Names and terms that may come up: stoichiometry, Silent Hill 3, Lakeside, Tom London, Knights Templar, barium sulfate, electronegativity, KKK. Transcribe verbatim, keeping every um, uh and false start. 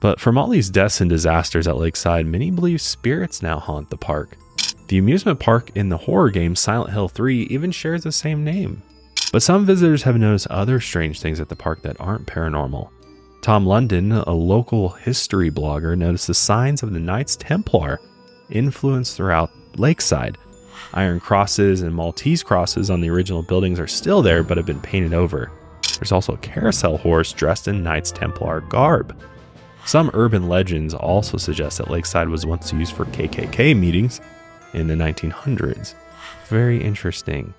But from all these deaths and disasters at Lakeside, many believe spirits now haunt the park. The amusement park in the horror game Silent Hill three even shares the same name. But some visitors have noticed other strange things at the park that aren't paranormal. Tom London, a local history blogger, noticed the signs of the Knights Templar influence throughout Lakeside. Iron crosses and Maltese crosses on the original buildings are still there but have been painted over. There's also a carousel horse dressed in Knights Templar garb. Some urban legends also suggest that Lakeside was once used for K K K meetings in the nineteen hundreds. Very interesting.